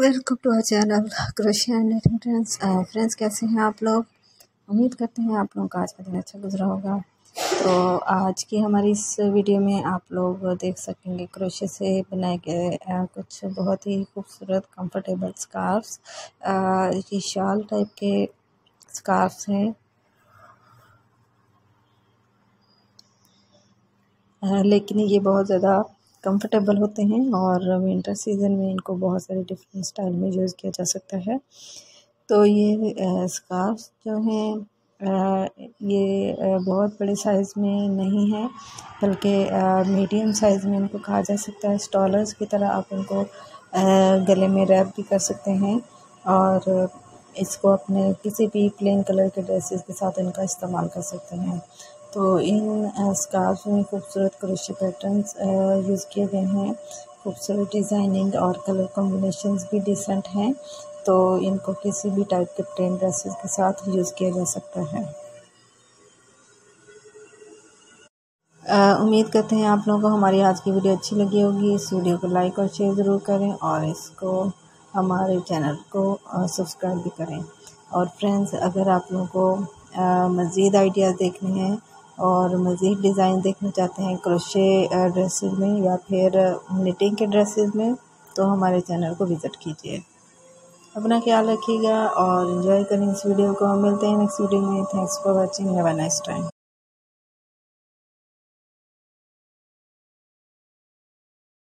Welcome to our channel friends. Friends कैसे हैं आप लोग? उम्मीद करते हैं आप लोगों का आज का दिन अच्छा गुजरा होगा। तो आज की हमारी इस वीडियो में आप लोग देख सकेंगे क्रोशे से बनाए गए कुछ बहुत ही खूबसूरत कंफर्टेबल स्कार्फ्स, ये शॉल टाइप के स्कार्फ्स हैं, लेकिन ये बहुत ज़्यादा कंफर्टेबल होते हैं और विंटर सीज़न में इनको बहुत सारे डिफरेंट स्टाइल में यूज़ किया जा सकता है। तो ये स्कार्फ जो हैं ये बहुत बड़े साइज़ में नहीं है, बल्कि मीडियम साइज़ में इनको कहा जा सकता है। स्टॉलर्स की तरह आप इनको गले में रैप भी कर सकते हैं और इसको अपने किसी भी प्लेन कलर के ड्रेसेस के साथ इनका इस्तेमाल कर सकते हैं। तो इन स्कार्फ में खूबसूरत क्रोशे पैटर्न्स यूज़ किए गए हैं, खूबसूरत डिज़ाइनिंग और कलर कॉम्बिनेशंस भी डिसेंट हैं। तो इनको किसी भी टाइप के प्लेन ड्रेसेस के साथ यूज़ किया जा सकता है। उम्मीद करते हैं आप लोगों को हमारी आज की वीडियो अच्छी लगी होगी। इस वीडियो को लाइक और शेयर ज़रूर करें और इसको हमारे चैनल को सब्सक्राइब भी करें। और फ्रेंड्स, अगर आप लोगों को मज़ीद आइडियाज़ देखने हैं और मज़ीद डिज़ाइन देखना चाहते हैं क्रोशे ड्रेसेस में या फिर निटिंग के ड्रेसेस में, तो हमारे चैनल को विज़िट कीजिए। अपना ख्याल रखिएगा और एंजॉय करें इस वीडियो को। मिलते हैं नेक्स्ट वीडियो में। Thanks for watching. Have a nice time.